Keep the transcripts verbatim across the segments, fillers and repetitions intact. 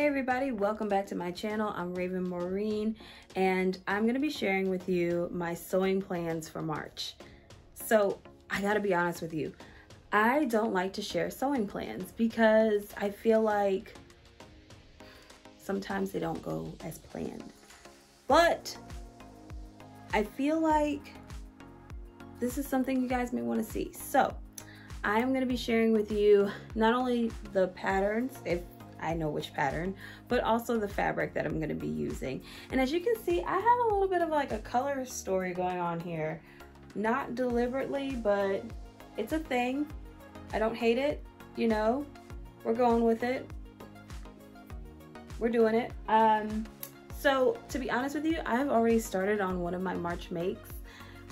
Hey everybody, welcome back to my channel. I'm Raven Maureen and I'm gonna be sharing with you my sewing plans for March. So I gotta be honest with you, I don't like to share sewing plans because I feel like sometimes they don't go as planned. But I feel like this is something you guys may wanna see. So I'm gonna be sharing with you not only the patterns, if I know which pattern, but also the fabric that I'm going to be using. And as you can see, I have a little bit of like a color story going on here. Not deliberately, but it's a thing. I don't hate it, you know, we're going with it. We're doing it. Um, so to be honest with you, I've already started on one of my March makes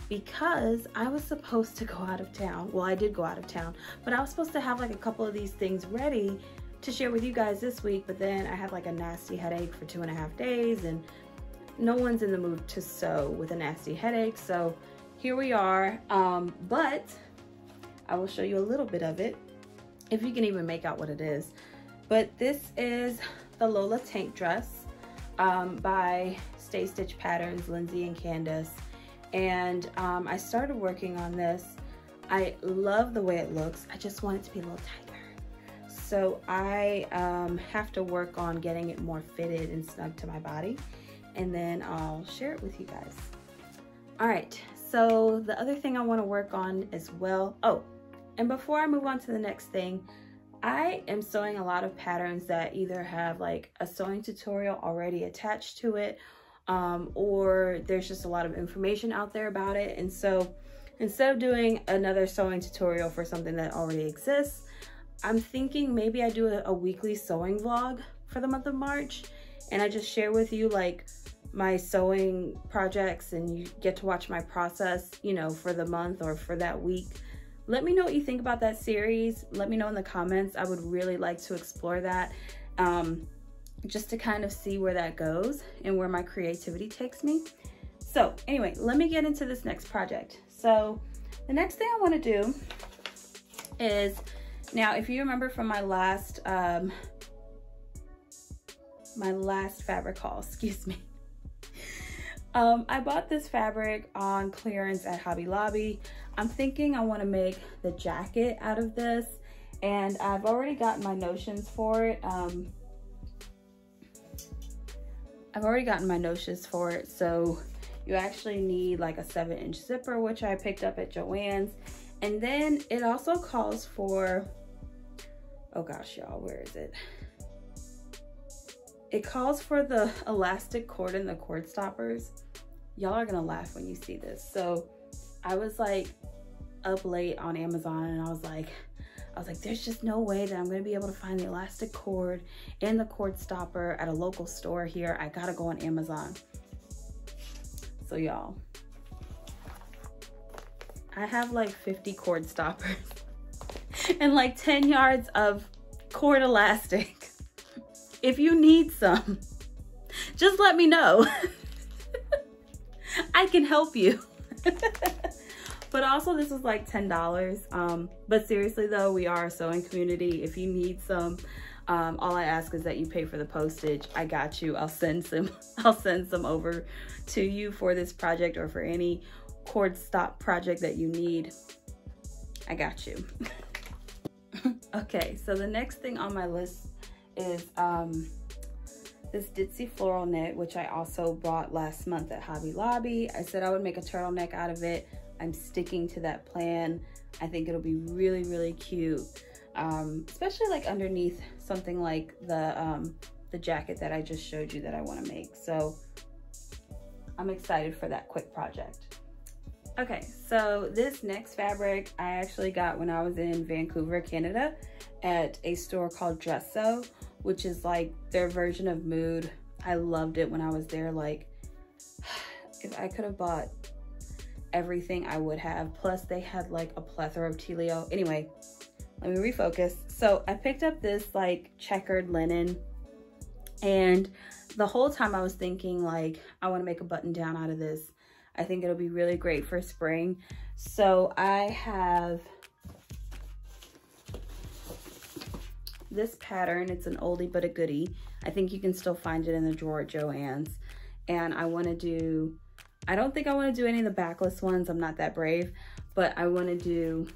because I was supposed to go out of town. Well, I did go out of town, but I was supposed to have like a couple of these things ready to share with you guys this week, but then I had like a nasty headache for two and a half days and no one's in the mood to sew with a nasty headache, so here we are. Um, but I will show you a little bit of it if you can even make out what it is. But this is the Lola Tank Dress um, by Stay Stitch Patterns, Lindsay and Candace, and um, I started working on this. I love the way it looks. I just want it to be a little tight. So I um, have to work on getting it more fitted and snug to my body, and then I'll share it with you guys. All right, so the other thing I wanna work on as well, oh, and before I move on to the next thing, I am sewing a lot of patterns that either have like a sewing tutorial already attached to it, um, or there's just a lot of information out there about it. And so instead of doing another sewing tutorial for something that already exists, I'm thinking maybe I do a, a weekly sewing vlog for the month of March, and I just share with you like my sewing projects, and you get to watch my process, you know, for the month or for that week. Let me know what you think about that series. Let me know in the comments. I would really like to explore that um, just to kind of see where that goes and where my creativity takes me. So anyway, let me get into this next project. So the next thing I want to do is, now, if you remember from my last, um, my last fabric haul, excuse me, um, I bought this fabric on clearance at Hobby Lobby. I'm thinking I want to make the jacket out of this, and I've already gotten my notions for it. Um, I've already gotten my notions for it. So you actually need like a seven inch zipper, which I picked up at Joann's. And then it also calls for, oh gosh, y'all, where is it? It calls for the elastic cord and the cord stoppers. Y'all are gonna laugh when you see this. So I was like up late on Amazon and I was like, I was like, there's just no way that I'm gonna be able to find the elastic cord and the cord stopper at a local store here. I gotta go on Amazon. So y'all, I have like fifty cord stoppers and like ten yards of cord elastic. If you need some, just let me know. I can help you. But also this was like ten dollars. Um, but seriously though, we are a sewing community. If you need some, um, all I ask is that you pay for the postage. I got you. I'll send some, I'll send some over to you for this project or for any cord stop project that you need. I got you. Okay, so the next thing on my list is um, this Ditzy Floral Knit, which I also bought last month at Hobby Lobby. I said I would make a turtleneck out of it. I'm sticking to that plan. I think it'll be really, really cute, um, especially like underneath something like the, um, the jacket that I just showed you that I want to make. So I'm excited for that quick project. Okay, so this next fabric I actually got when I was in Vancouver, Canada at a store called Dressew, which is like their version of Mood. I loved it when I was there. Like if I could have bought everything I would have, plus they had like a plethora of Telio. Anyway, let me refocus. So I picked up this like checkered linen, and the whole time I was thinking like I want to make a button down out of this. I think it'll be really great for spring. So I have this pattern. It's an oldie but a goodie. I think you can still find it in the drawer at Joann's. And I want to do, I don't think I want to do any of the backless ones. I'm not that brave, but I want to do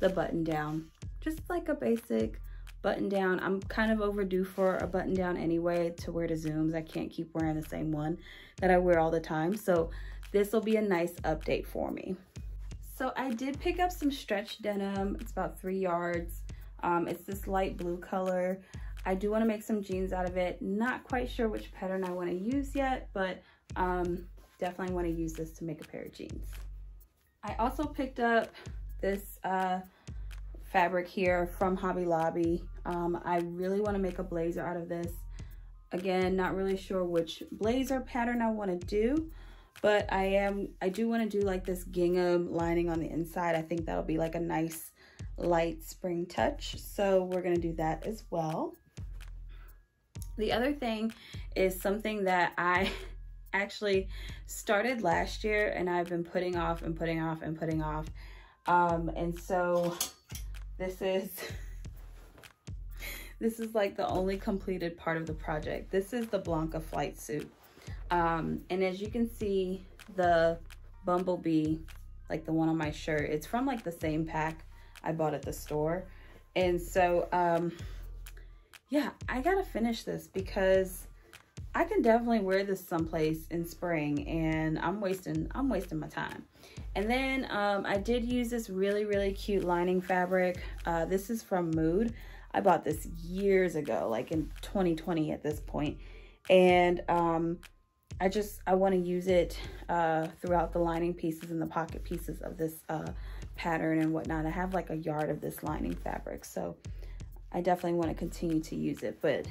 the button down, just like a basic button down. I'm kind of overdue for a button down anyway to wear to Zooms. I can't keep wearing the same one that I wear all the time. So this will be a nice update for me. So I did pick up some stretch denim. It's about three yards. Um, it's this light blue color. I do want to make some jeans out of it. Not quite sure which pattern I want to use yet, but um, definitely want to use this to make a pair of jeans. I also picked up this uh, fabric here from Hobby Lobby. Um, I really want to make a blazer out of this. Again, not really sure which blazer pattern I want to do. But I am, I do want to do like this gingham lining on the inside. I think that'll be like a nice light spring touch. So we're going to do that as well. The other thing is something that I actually started last year and I've been putting off and putting off and putting off. Um, and so this is, this is like the only completed part of the project. This is the Blanca flight suit. Um, and as you can see, the bumblebee, like the one on my shirt, it's from like the same pack I bought at the store. And so, um, yeah, I gotta finish this because I can definitely wear this someplace in spring and I'm wasting, I'm wasting my time. And then, um, I did use this really, really cute lining fabric. Uh, this is from Mood. I bought this years ago, like in twenty twenty at this point. And, um, I just, I want to use it uh, throughout the lining pieces and the pocket pieces of this uh, pattern and whatnot. I have like a yard of this lining fabric, so I definitely want to continue to use it. But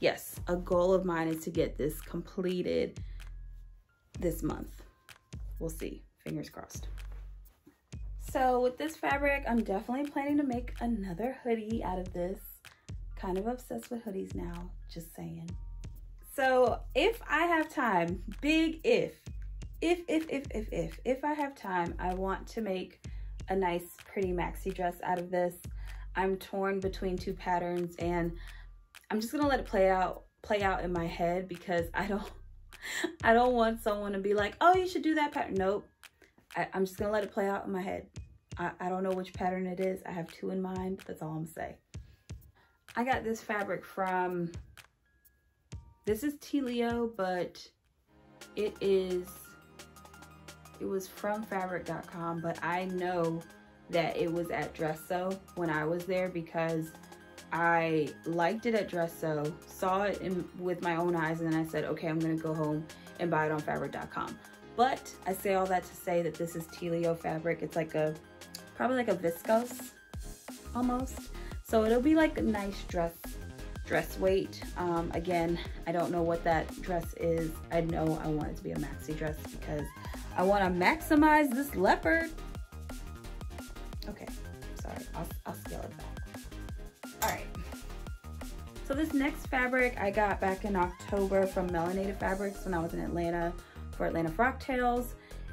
yes, a goal of mine is to get this completed this month. We'll see, fingers crossed. So with this fabric, I'm definitely planning to make another hoodie out of this. Kind of obsessed with hoodies now, just saying. So if I have time, big if, if, if, if, if, if, if I have time, I want to make a nice, pretty maxi dress out of this. I'm torn between two patterns and I'm just gonna let it play out, play out in my head because I don't, I don't want someone to be like, oh, you should do that pattern. Nope, I, I'm just gonna let it play out in my head. I, I don't know which pattern it is. I have two in mind, that's all I'm saying. I got this fabric from, this is Telio, but it is, it was from Fabric dot com, but I know that it was at Dressew when I was there because I liked it at Dressew, saw it in, with my own eyes, and then I said, okay, I'm gonna go home and buy it on Fabric dot com. But I say all that to say that this is Telio fabric. It's like a, probably like a viscose almost. So it'll be like a nice dress dress weight. Um, again, I don't know what that dress is. I know I want it to be a maxi dress because I want to maximize this leopard. Okay, sorry, I'll, I'll scale it back. All right, so this next fabric I got back in October from Melanated Fabrics when I was in Atlanta for Atlanta Frocktails.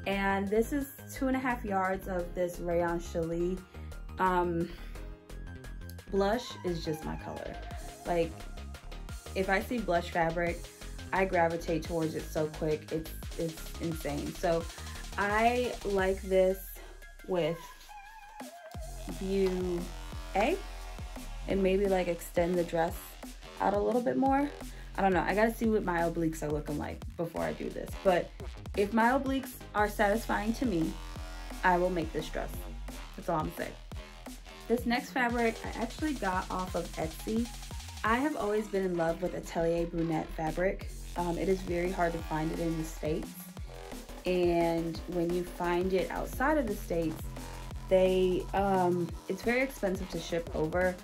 And this is two and a half yards of this rayon Challis. Um, blush is just my color. Like, if I see blush fabric, I gravitate towards it so quick. It's, it's insane. So I like this with view A and maybe like extend the dress out a little bit more. I don't know. I got to see what my obliques are looking like before I do this. But if my obliques are satisfying to me, I will make this dress. That's all I'm saying. This next fabric I actually got off of Etsy. I have always been in love with Atelier Brunette fabric. Um, it is very hard to find it in the States. And when you find it outside of the States, they um, it's very expensive to ship over.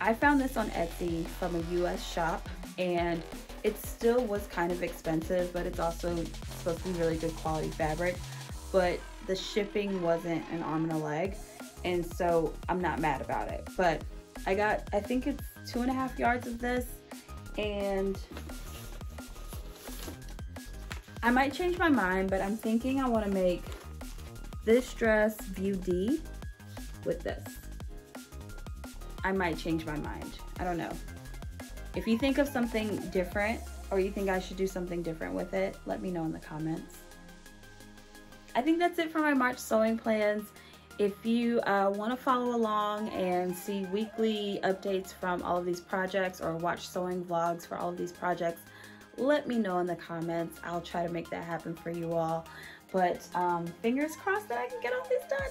I found this on Etsy from a U S shop and it still was kind of expensive, but it's also supposed to be really good quality fabric. But the shipping wasn't an arm and a leg. And so I'm not mad about it, but I got, I think it's two and a half yards of this, and I might change my mind, but I'm thinking I want to make this dress view D with this. I might change my mind. I don't know. If you think of something different or you think I should do something different with it, let me know in the comments. I think that's it for my March sewing plans. If you uh, want to follow along and see weekly updates from all of these projects or watch sewing vlogs for all of these projects, let me know in the comments. I'll try to make that happen for you all. But um, fingers crossed that I can get all this done.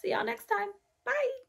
See y'all next time. Bye.